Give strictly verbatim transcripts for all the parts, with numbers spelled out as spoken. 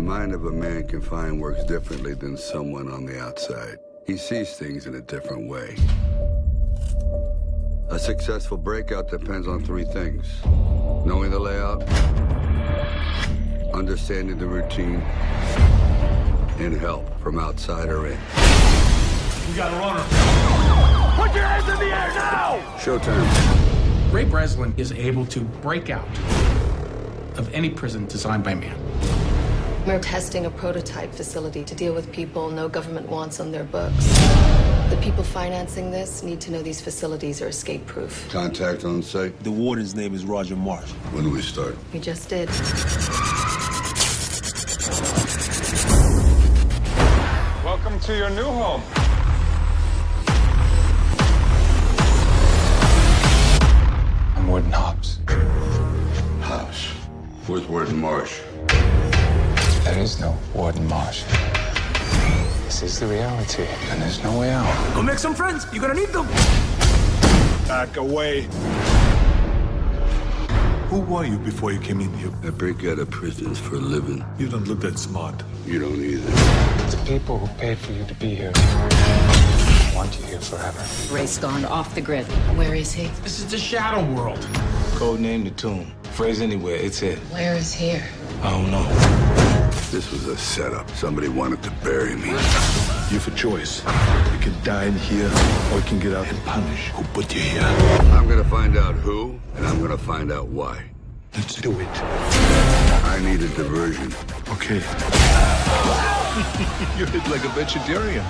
The mind of a man confined works differently than someone on the outside. He sees things in a different way. A successful breakout depends on three things: knowing the layout, understanding the routine, and help from outside or in. We got a runner. Put your hands in the air now! Showtime. Ray Breslin is able to break out of any prison designed by man. We're testing a prototype facility to deal with people no government wants on their books. The people financing this need to know these facilities are escape-proof. Contact on site. The warden's name is Roger Marsh. When do we start? We just did. Welcome to your new home. I'm Warden Hobbs. Hobbs. Where's Warden Marsh? There is no Warden Marsh. This is the reality, and there's no way out. Go make some friends. You're gonna need them. Back away. Who were you before you came in here? I break out of prisons for a living. You don't look that smart. You don't either. The people who paid for you to be here want you here forever. Ray's gone off the grid. Where is he? This is the shadow world. Code name the tomb. Phrase anywhere, it's it. Where is here? I don't know. This was a setup. Somebody wanted to bury me. You have a choice. You can die in here, or you can get out and punish who put you here. I'm gonna find out who, and I'm gonna find out why. Let's do it. I need a diversion. Okay. You hit like a vegetarian.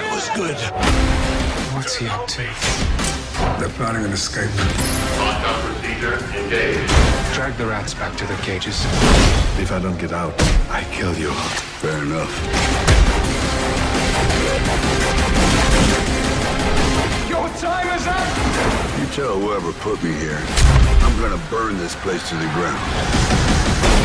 That was good. What's he up to? They're planning an escape. Lockdown procedure engaged. Drag the rats back to their cages. If I don't get out, I kill you. Fair enough. Your time is up! You tell whoever put me here, I'm gonna burn this place to the ground.